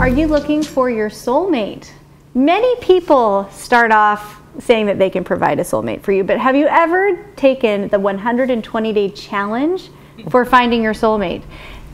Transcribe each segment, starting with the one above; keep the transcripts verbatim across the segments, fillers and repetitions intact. Are you looking for your soulmate? Many people start off saying that they can provide a soulmate for you, but have you ever taken the one hundred twenty day challenge for finding your soulmate?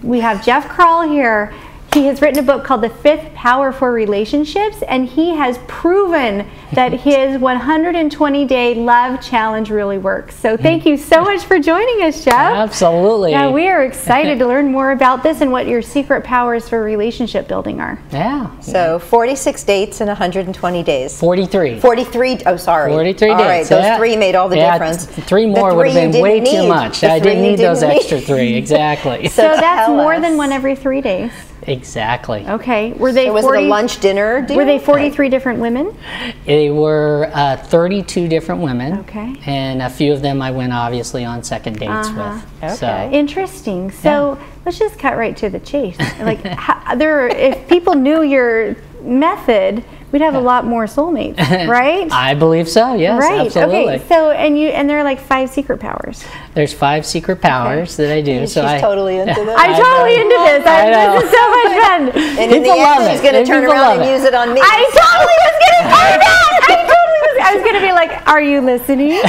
We have Jeff Krahl here. He has written a book called The Fifth Power for Relationships, and he has proven that his one hundred twenty day love challenge really works. So thank you so much for joining us, Jeff. Absolutely. Now, we are excited to learn more about this and what your secret powers for relationship building are. Yeah. So forty-six dates in one hundred twenty days. forty-three. forty-three, oh sorry. forty-three all dates. All right, those yeah. three made all the yeah, difference. Three more three would have been way need. too much. I didn't need didn't those need. extra three, exactly. so, so that's more us. than one every three days. Exactly. Okay. Were they? So was forty, it a lunch dinner? Dinner? Were they forty-three different women? They were uh, thirty-two different women. Okay. And a few of them I went obviously on second dates uh-huh. with. Okay. So. Interesting. So yeah. let's just cut right to the chase. Like, how, there, if people knew your method, we'd have yeah. a lot more soulmates, right? I believe so. Yes, right. Absolutely. Okay. So, and you and there are like five secret powers. There's five secret powers okay. that I do. And so she's I, totally into this. I'm totally into this. I, this is so much fun. And in the end, she's going to turn around and use it on me. I totally was going to do that. I totally was. I was going to be like, "Are you listening?"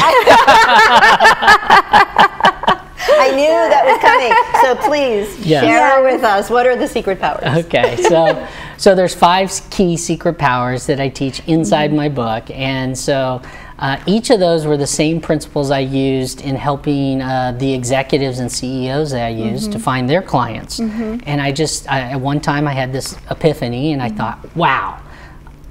I knew that was coming. So please yes. share with us. What are the secret powers? Okay, so so there's five key secret powers that I teach inside mm-hmm. my book, and so uh, each of those were the same principles I used in helping uh, the executives and C E Os that I used mm-hmm. to find their clients. Mm-hmm. And I just I, at one time I had this epiphany, and mm-hmm. I thought, wow,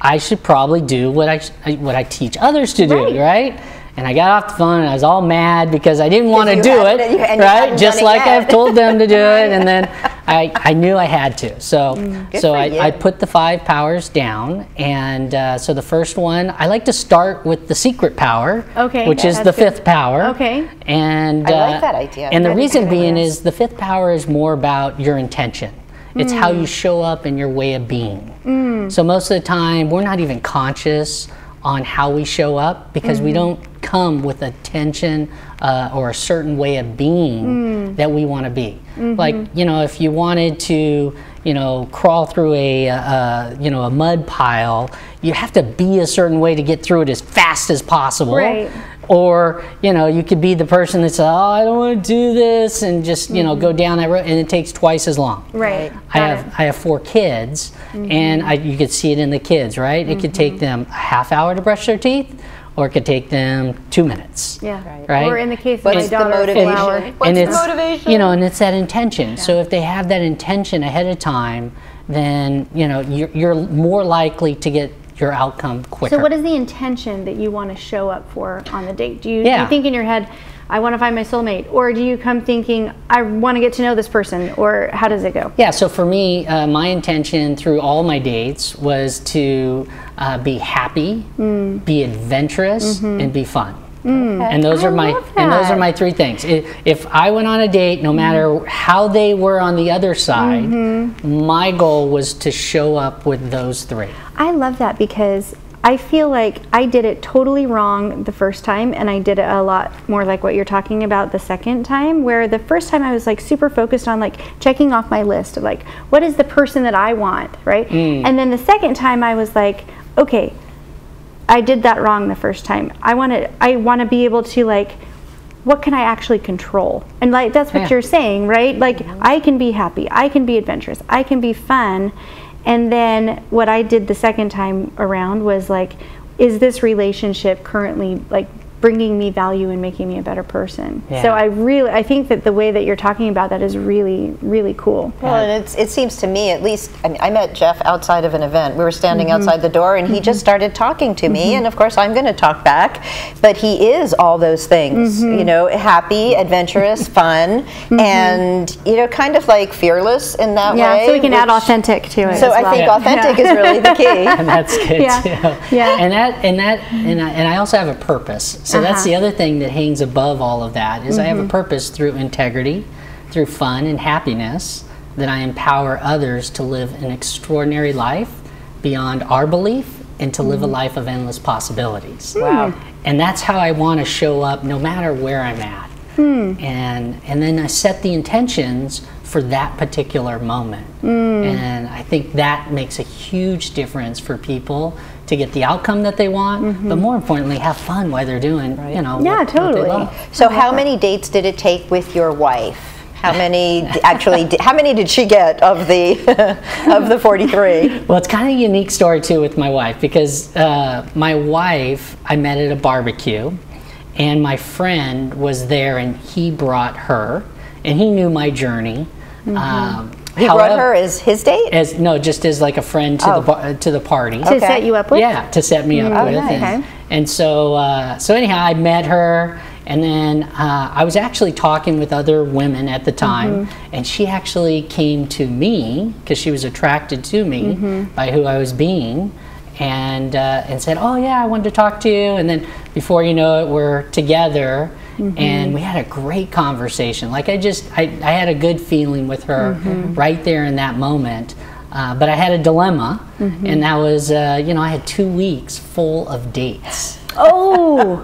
I should probably do what I what I teach others to do, right? right? And I got off the phone and I was all mad because I didn't want to do it, it you, right? Just like yet. I've told them to do it, and then I, I knew I had to. So, mm, so I, I put the five powers down, and uh, so the first one, I like to start with the secret power, okay, which yeah, is the good. fifth power. Okay. And, uh, I like that idea. And the reason being is the fifth power is more about your intention. It's mm. how you show up and your way of being. Mm. So most of the time, we're not even conscious on how we show up because mm-hmm. we don't come with a tension uh, or a certain way of being mm. that we want to be. Mm-hmm. Like, you know, if you wanted to, you know, crawl through a, uh, you know, a mud pile, you have to be a certain way to get through it as fast as possible. Right. Or, you know, you could be the person that's, oh, I don't want to do this, and just, you mm-hmm. know, go down that road, and it takes twice as long. Right. I Got have it. I have four kids, mm-hmm. and I, you could see it in the kids, right? Mm-hmm. It could take them a half hour to brush their teeth, or it could take them two minutes. Yeah. Right. right? Or in the case of my daughter, an hour. What's and the it's, motivation? You know, and it's that intention. Yeah. So if they have that intention ahead of time, then, you know, you're, you're more likely to get your outcome quicker. So what is the intention that you want to show up for on the date? Do you, yeah. do you think in your head, I want to find my soulmate? Or do you come thinking, I want to get to know this person? Or how does it go? Yeah, so for me, uh, my intention through all my dates was to uh, be happy, mm. be adventurous, mm-hmm. and be fun. Mm. And those I are my and those are my three things. If I went on a date, no matter how they were on the other side, mm-hmm. my goal was to show up with those three. I love that because I feel like I did it totally wrong the first time, and I did it a lot more like what you're talking about the second time, where the first time I was like super focused on like checking off my list of like, what is the person that I want, right? Mm. And then the second time I was like, okay, I did that wrong the first time. I want to I want to be able to like, what can I actually control? And like that's what yeah. you're saying, right? Like mm-hmm. I can be happy, I can be adventurous, I can be fun. And then what I did the second time around was like, is this relationship currently like bringing me value and making me a better person? Yeah. So I really I think that the way that you're talking about that is really, really cool. Well, and it's, it seems to me, at least, I mean, I met Jeff outside of an event. We were standing mm-hmm. outside the door, and mm-hmm. he just started talking to me, mm-hmm. and of course I'm going to talk back, but he is all those things, mm-hmm. you know, happy, adventurous, fun, mm-hmm. and, you know, kind of like fearless in that yeah, way. Yeah, so we can which, add authentic to it So as well. I think yeah. authentic yeah. is really the key. And that's good, yeah. too. Yeah. And that, and that, and I, and I also have a purpose. So uh-huh. that's the other thing that hangs above all of that, is mm-hmm. I have a purpose through integrity, through fun and happiness, that I empower others to live an extraordinary life beyond our belief and to mm-hmm. live a life of endless possibilities. Wow. And that's how I want to show up no matter where I'm at. Mm. And, and then I set the intentions for that particular moment. Mm. And I think that makes a huge difference for people to get the outcome that they want, mm-hmm. but more importantly, have fun while they're doing, right. you know, yeah, what, totally. What they love. So how many dates did it take with your wife? How many actually, how many did she get of the of the forty-three? Well, it's kind of a unique story too with my wife, because uh, my wife, I met at a barbecue, and my friend was there, and he brought her, and he knew my journey. Mm-hmm. um, he however, brought her as his date? As, no, just as like a friend to, oh. the, uh, to the party. To okay. set you up with? Yeah, to set me up mm-hmm. with. Oh, nice. And, okay. and so, uh, so anyhow, I met her, and then uh, I was actually talking with other women at the time, mm-hmm. and she actually came to me, because she was attracted to me mm-hmm. by who I was being, and, uh, and said, oh yeah, I wanted to talk to you, and then before you know it, we're together. Mm-hmm. And we had a great conversation. Like I just, I, I had a good feeling with her mm-hmm. right there in that moment. Uh, but I had a dilemma, mm-hmm. and that was, uh, you know, I had two weeks full of dates. Oh,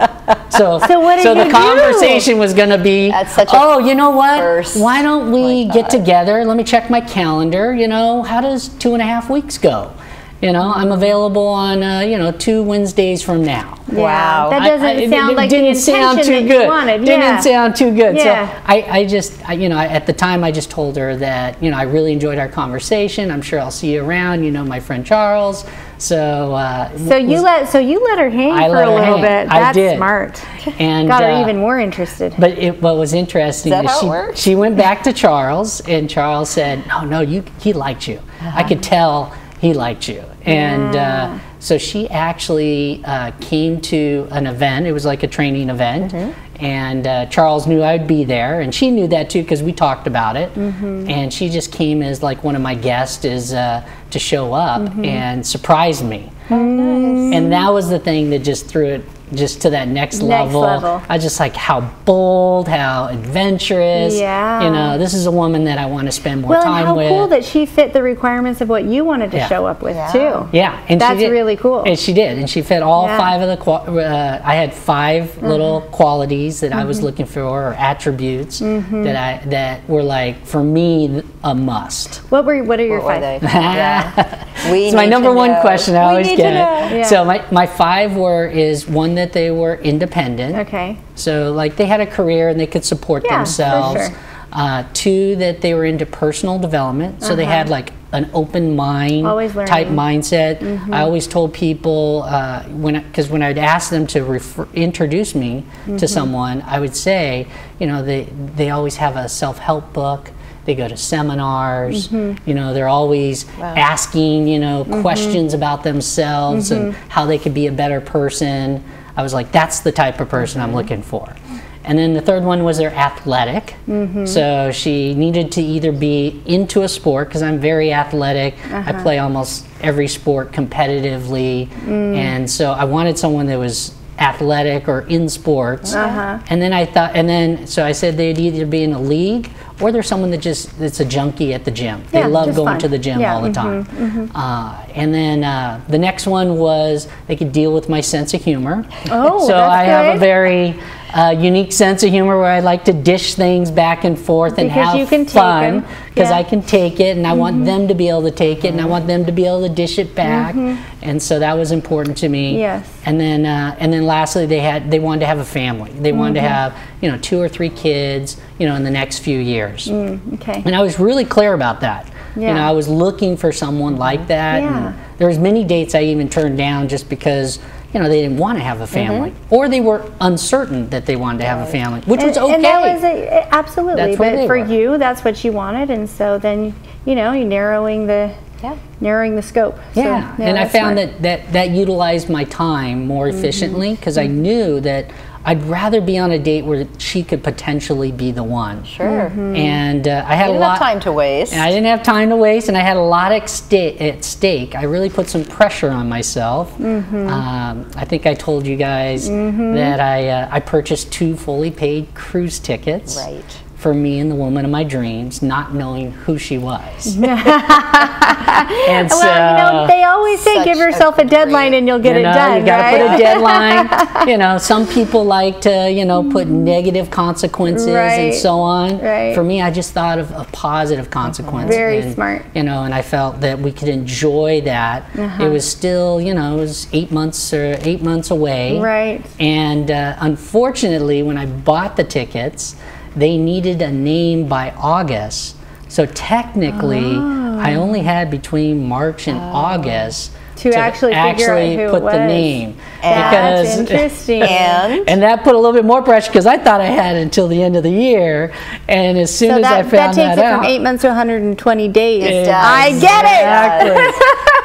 so so, what did so you the conversation do? Was going to be, That's such a oh, you know what? Why don't we get together? Let me check my calendar. You know, how does two and a half weeks go? You know, I'm available on uh, you know two Wednesdays from now. Wow, that doesn't I, I, sound it, it like didn't the intention sound too that good. You wanted. Yeah. Didn't sound too good. Yeah. So I, I just, I, you know, at the time I just told her that you know I really enjoyed our conversation. I'm sure I'll see you around. You know, my friend Charles. So. Uh, so you was, let so you let her hang I for a little hang. bit. That's I did. smart. And got her uh, even more interested. But it, what was interesting is, that is how she it works? she went back to Charles, and Charles said, "No, no, you he liked you. Uh-huh. I could tell." He liked you, and yeah. uh, so she actually uh, came to an event. It was like a training event, mm-hmm. and uh, Charles knew I would be there, and she knew that too because we talked about it. Mm-hmm. And she just came as like one of my guests is uh, to show up mm-hmm. and surprise me. Oh, nice. And that was the thing that just threw it just to that next, next level. level. I was just like, how bold, how adventurous. Yeah. You know, this is a woman that I want to spend more well, time and how with. How cool that she fit the requirements of what you wanted to yeah. show up with yeah. too. Yeah, and that's really cool. And she did, and she fit all yeah. five of the. Uh, I had five mm-hmm. little qualities that mm-hmm. I was looking for, or attributes mm-hmm. that I that were like for me a must. What were? What are your what five? yeah. We it's my number one know. question. I we always get it. Yeah. So my my five were is one that. That they were independent. Okay. So like they had a career and they could support yeah, themselves. For sure. Uh, two, that they were into personal development. So uh-huh. they had like an open mind type mindset. Mm-hmm. I always told people uh, when because when I'd ask them to refer, introduce me mm-hmm. to someone, I would say, you know, they they always have a self-help book. They go to seminars, mm-hmm. you know, they're always wow. asking, you know, mm-hmm. questions about themselves mm-hmm. and how they could be a better person. I was like, that's the type of person mm-hmm. I'm looking for. And then the third one was they're athletic. Mm-hmm. So she needed to either be into a sport, because I'm very athletic. Uh-huh. I play almost every sport competitively. Mm. And so I wanted someone that was athletic or in sports. Uh-huh. And then I thought, and then, so I said they'd either be in a league or they're someone that just, that's a junkie at the gym. They yeah, love going fun. to the gym yeah, all the mm-hmm, time. Mm-hmm. Uh, and then uh, the next one was they could deal with my sense of humor. Oh, So that's I good. have a very uh, unique sense of humor where I like to dish things back and forth and because have you can fun because yeah. I can take it and I mm-hmm. want them to be able to take it mm-hmm. and I want them to be able to dish it back. Mm-hmm. And so that was important to me. Yes. And then uh, and then lastly, they had they wanted to have a family. They mm-hmm. wanted to have, you know, two or three kids, you know, in the next few years. Mm, okay. And I was really clear about that. Yeah. You know, I was looking for someone like that. Yeah. And there was many dates I even turned down just because, you know, they didn't want to have a family. Mm-hmm. Or they were uncertain that they wanted to have a family, which and, was okay. And that was a, absolutely, but for were. you, that's what you wanted. And so then, you know, you're narrowing the... Yeah. narrowing the scope. Yeah, so, yeah and I found smart. that that that utilized my time more efficiently because mm-hmm. I knew that I'd rather be on a date where she could potentially be the one. Sure. Mm-hmm. And uh, I had you a lot of time to waste. And I didn't have time to waste, and I had a lot at stake. At stake. I really put some pressure on myself. Mm-hmm. Um, I think I told you guys mm-hmm. that I uh, I purchased two fully paid cruise tickets. Right. for me and the woman of my dreams, not knowing who she was. And so, well, you know, they always say give yourself a, a deadline and you'll get you know, it done. You gotta right? put a deadline. You know, some people like to, you know, put negative consequences right. and so on. Right. For me, I just thought of a positive consequence. Very and, smart. You know, and I felt that we could enjoy that. Uh-huh. It was still, you know, it was eight months or eight months away. Right. And uh, unfortunately, when I bought the tickets, they needed a name by August. So technically, oh. I only had between March and oh. August to, to actually, actually figure out who put it was. the name. That's because, interesting. and, and that put a little bit more pressure because I thought I had until the end of the year. And as soon so as that, I found that, that out. That takes it from eight months to one hundred twenty days. It I does. get it!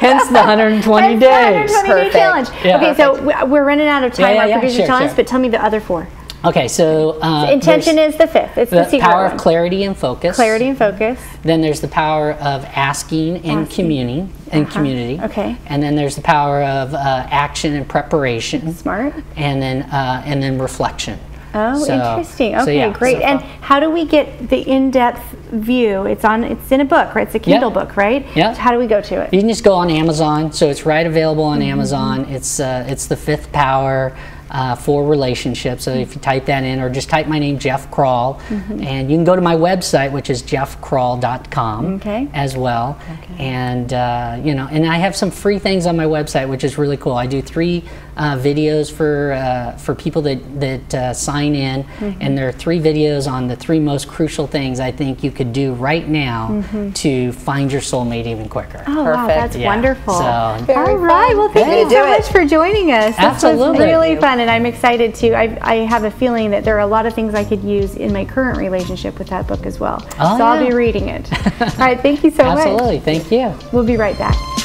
Exactly. Hence the one hundred twenty days. That's the one hundred twenty day challenge. Yeah. Okay, so we're running out of time. Yeah, yeah, yeah. Our producer sure, challenge, sure. but tell me the other four. Okay, so uh, so intention is the fifth. It's the, the secret power one. of clarity and focus. Clarity and focus. Then there's the power of asking and asking. communing and uh-huh. community. Okay. And then there's the power of uh, action and preparation. Smart. And then uh, and then reflection. Oh, so, interesting. Okay, so yeah, great. So and how do we get the in-depth view? It's on. It's in a book, right? It's a Kindle yep. book, right? Yeah. So how do we go to it? You can just go on Amazon. So it's right available on mm-hmm. Amazon. It's uh, it's the Fifth Power. Uh, for relationships. So if you type that in, or just type my name, Jeff Krahl, mm-hmm. and you can go to my website, which is jeff krahl dot com okay. as well. Okay. And uh, you know, and I have some free things on my website, which is really cool. I do three uh, videos for uh, for people that that uh, sign in, mm-hmm. and there are three videos on the three most crucial things I think you could do right now mm-hmm. to find your soulmate even quicker. Oh, perfect. Wow, that's yeah. wonderful. So, all right. Well, thank yeah. you so much for joining us. Absolutely, this was really fun. And I'm excited to, I, I have a feeling that there are a lot of things I could use in my current relationship with that book as well. Oh, so yeah. I'll be reading it. All right, thank you so Absolutely. much. Absolutely, thank you. We'll be right back.